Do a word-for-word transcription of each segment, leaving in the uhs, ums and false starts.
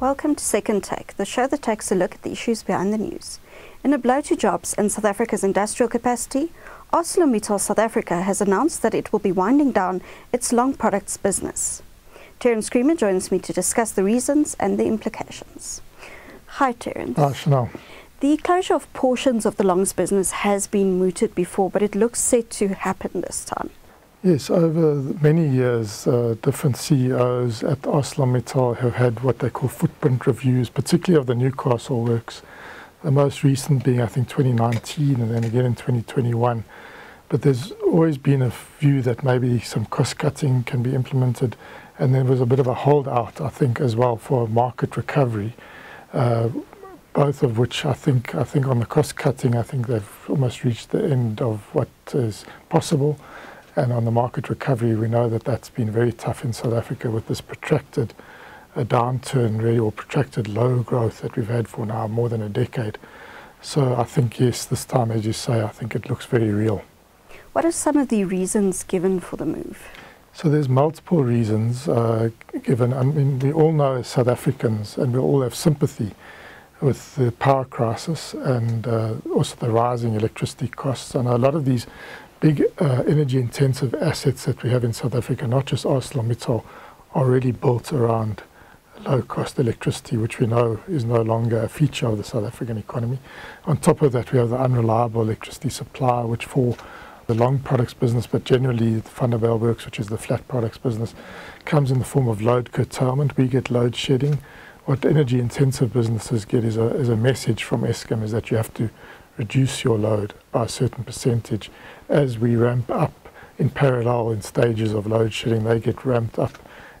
Welcome to Second Take, the show that takes a look at the issues behind the news. In a blow to jobs and South Africa's industrial capacity, ArcelorMittal South Africa has announced that it will be winding down its long products business. Terence Creamer joins me to discuss the reasons and the implications. Hi Terence. Hi Chanel. The closure of portions of the longs business has been mooted before, but it looks set to happen this time. Yes, over many years, uh, different C E Os at ArcelorMittal have had what they call footprint reviews, particularly of the Newcastle works, the most recent being, I think, twenty nineteen and then again in twenty twenty-one. But there's always been a view that maybe some cost-cutting can be implemented, and there was a bit of a holdout, I think, as well for market recovery, uh, both of which I think, I think on the cost-cutting, I think they've almost reached the end of what is possible. And on the market recovery, we know that that's been very tough in South Africa with this protracted uh, downturn, really, or protracted low growth that we've had for now more than a decade. So I think, yes, this time, as you say, I think it looks very real. What are some of the reasons given for the move? So there's multiple reasons uh, given. I mean, we all know as South Africans, and we all have sympathy with the power crisis and uh, also the rising electricity costs. And a lot of these big uh, energy-intensive assets that we have in South Africa, not just ArcelorMittal, are really built around low-cost electricity, which we know is no longer a feature of the South African economy. On top of that, we have the unreliable electricity supply, which for the long products business, but generally the Vanderbijl works, which is the flat products business, comes in the form of load curtailment. We get load shedding. What energy-intensive businesses get is a, is a message from Eskom is that you have to reduce your load by a certain percentage. As we ramp up in parallel in stages of load shedding, they get ramped up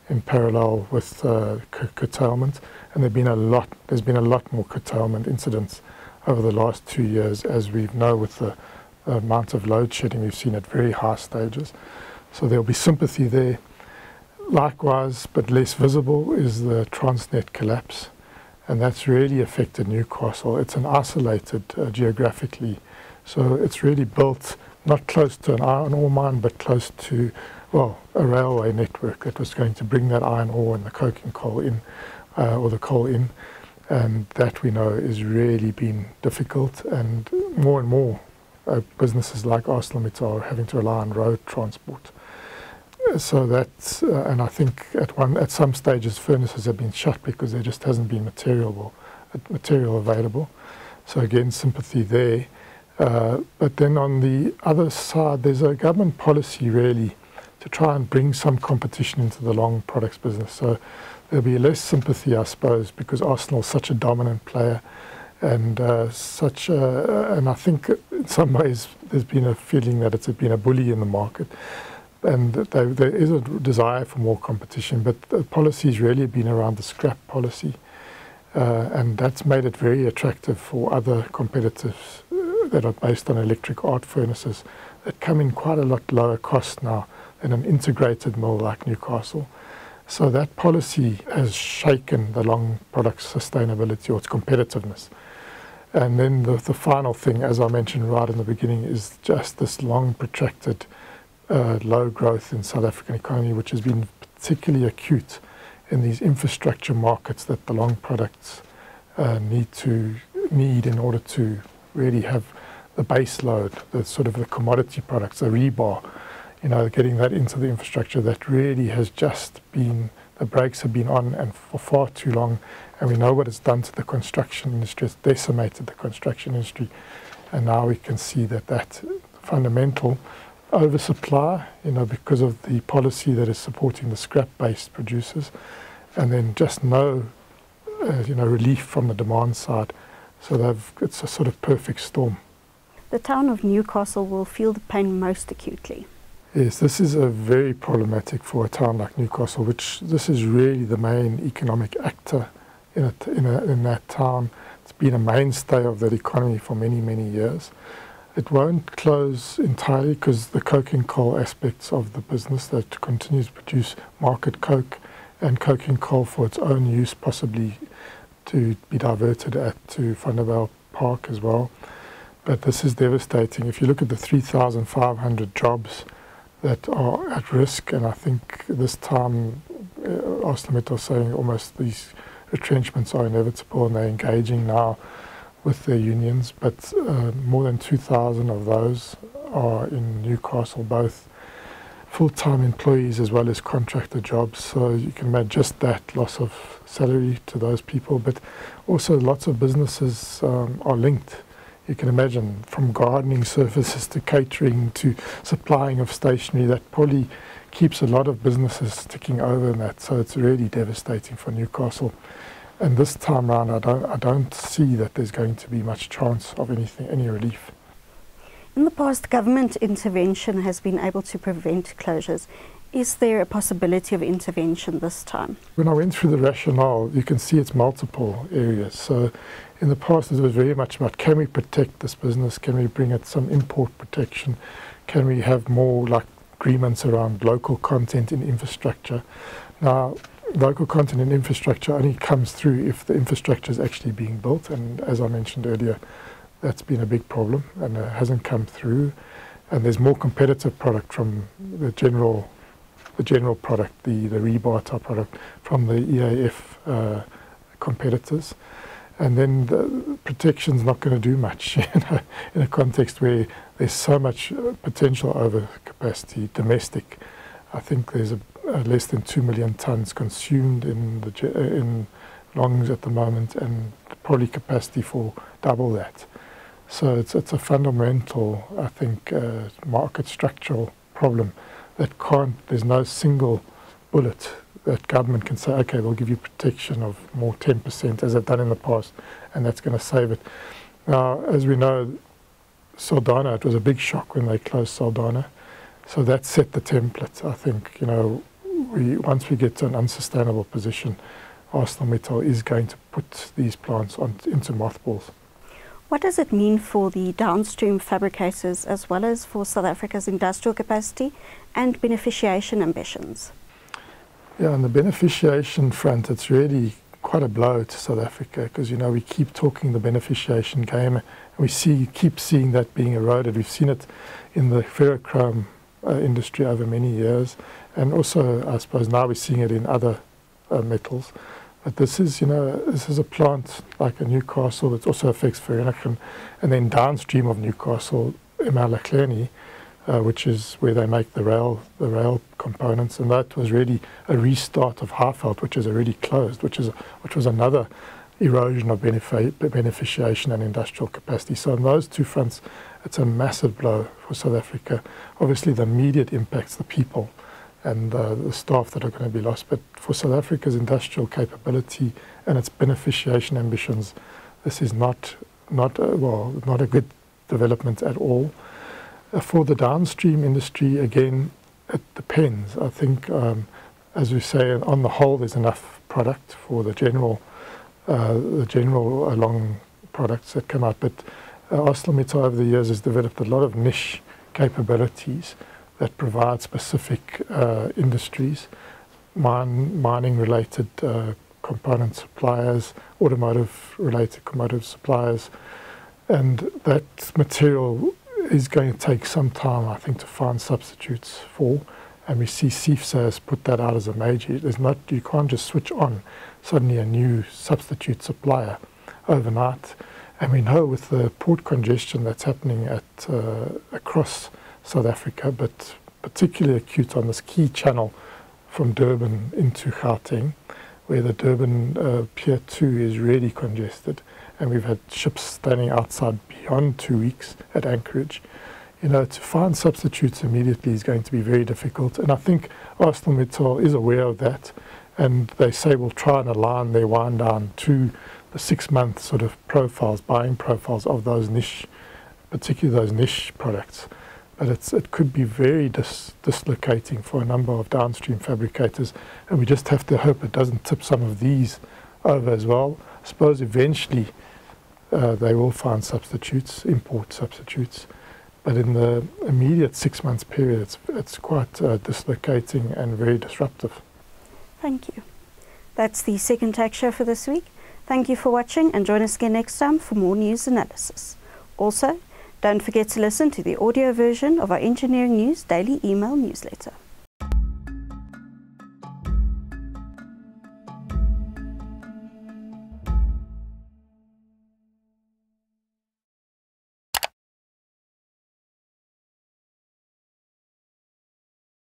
in parallel with uh, curtailment, and there've been a lot. There's been a lot more curtailment incidents over the last two years, as we know with the amount of load shedding we've seen at very high stages. So there'll be sympathy there. Likewise, but less visible, is the Transnet collapse. And that's really affected Newcastle. It's an isolated uh, geographically, so it's really built not close to an iron ore mine, but close to, well, a railway network that was going to bring that iron ore and the coking coal in, uh, or the coal in, and that we know is really been difficult. And more and more uh, businesses like ArcelorMittal are having to rely on road transport. So that's, uh, and I think at one at some stages furnaces have been shut because there just hasn't been material material available. So again, sympathy there. Uh, but then on the other side, there's a government policy really to try and bring some competition into the long products business. So there'll be less sympathy, I suppose, because Arsenal's such a dominant player, and uh, such a, and I think in some ways there's been a feeling that it's been a bully in the market. And they, there is a desire for more competition, but the policy has really been around the scrap policy, uh, and that's made it very attractive for other competitors uh, that are based on electric arc furnaces that come in quite a lot lower cost now than an integrated mill like Newcastle. So that policy has shaken the long product's sustainability or its competitiveness. And then the, the final thing, as I mentioned right in the beginning, is just this long protracted Uh, low growth in South African economy, which has been particularly acute in these infrastructure markets that the long products uh, need to need in order to really have the base load, the sort of the commodity products, the rebar, you know, getting that into the infrastructure that really has just been, the brakes have been on and for far too long, and we know what it's done to the construction industry. It's decimated the construction industry, and now we can see that that fundamental oversupply, you know, because of the policy that is supporting the scrap-based producers, and then just no, uh, you know, relief from the demand side. So they've, it's a sort of perfect storm. The town of Newcastle will feel the pain most acutely. Yes, this is a very problematic for a town like Newcastle, which this is really the main economic actor in, it, in, a, in that town. It's been a mainstay of that economy for many, many years. It won't close entirely because the coking coal aspects of the business that continues to produce market coke and coking coal for its own use, possibly to be diverted at to Vanderbijl Park as well. But this is devastating. If you look at the three thousand five hundred jobs that are at risk, and I think this time uh, ArcelorMittal saying almost these retrenchments are inevitable, and they're engaging now with their unions, but uh, more than two thousand of those are in Newcastle, both full-time employees as well as contractor jobs. So you can imagine just that loss of salary to those people, but also lots of businesses um, are linked. You can imagine, from gardening services to catering to supplying of stationery, that probably keeps a lot of businesses ticking over in that. So it's really devastating for Newcastle. And this time round, I don't, I don't see that there's going to be much chance of anything, any relief. In the past, government intervention has been able to prevent closures. Is there a possibility of intervention this time? When I went through the rationale, you can see it's multiple areas. So in the past, it was very much about, can we protect this business? Can we bring it some import protection? Can we have more like agreements around local content in infrastructure? Now, local content in infrastructure only comes through if the infrastructure is actually being built. And as I mentioned earlier, that's been a big problem, and it hasn't come through. And there's more competitive product from the general, the general product, the, the rebar type product from the E A F uh, competitors. And then the protection's not going to do much, you know, in a context where there's so much potential overcapacity domestic. I think there's a, a less than two million tons consumed in the in longs at the moment, and probably capacity for double that. So it's it's a fundamental, I think, uh, market structural problem that can't. There's no single bullet that government can say, okay, we'll give you protection of more ten percent as they've done in the past, and that's going to save it. Now, as we know, Saldana, it was a big shock when they closed Saldana. So that set the template, I think. You know, we, once we get to an unsustainable position, ArcelorMittal is going to put these plants on, into mothballs. What does it mean for the downstream fabricators, as well as for South Africa's industrial capacity and beneficiation ambitions? Yeah, on the beneficiation front, it's really quite a blow to South Africa, because, you know, we keep talking the beneficiation game, and we see, keep seeing that being eroded. We've seen it in the ferrochrome uh, industry over many years, and also, I suppose, now we're seeing it in other uh, metals. But this is, you know, this is a plant like a Newcastle that also affects ferronicum, and then downstream of Newcastle, Emalahleni, Uh, which is where they make the rail, the rail components, and that was really a restart of Hartfelt, which is already closed, which is which was another erosion of benefic beneficiation and industrial capacity. So on those two fronts, it's a massive blow for South Africa. Obviously, the immediate impacts the people and uh, the staff that are going to be lost, but for South Africa's industrial capability and its beneficiation ambitions, this is not not a, well not a good development at all. For the downstream industry, again, it depends. I think, um, as we say, on the whole, there's enough product for the general, uh, the general uh, long products that come out. But uh, ArcelorMittal over the years has developed a lot of niche capabilities that provide specific uh, industries, mine, mining-related uh, component suppliers, automotive-related commodity suppliers, and that material is going to take some time, I think, to find substitutes for, and we see SEIFSA has put that out as a major. There's not, you can't just switch on suddenly a new substitute supplier overnight, and we know with the port congestion that's happening at uh, across South Africa, but particularly acute on this key channel from Durban into Gauteng, where the Durban uh, Pier two is really congested, and we've had ships standing outside beyond two weeks at anchorage. You know, to find substitutes immediately is going to be very difficult, and I think ArcelorMittal is aware of that, and they say we'll try and align their wind down to the six-month sort of profiles, buying profiles of those niche, particularly those niche products. But it's, it could be very dis dislocating for a number of downstream fabricators, and we just have to hope it doesn't tip some of these over as well. I suppose eventually Uh, they will find substitutes, import substitutes, but in the immediate six months period, it's, it's quite uh, dislocating and very disruptive. Thank you. That's the second Tech Show for this week. Thank you for watching, and join us again next time for more news analysis. Also, don't forget to listen to the audio version of our Engineering News daily email newsletter.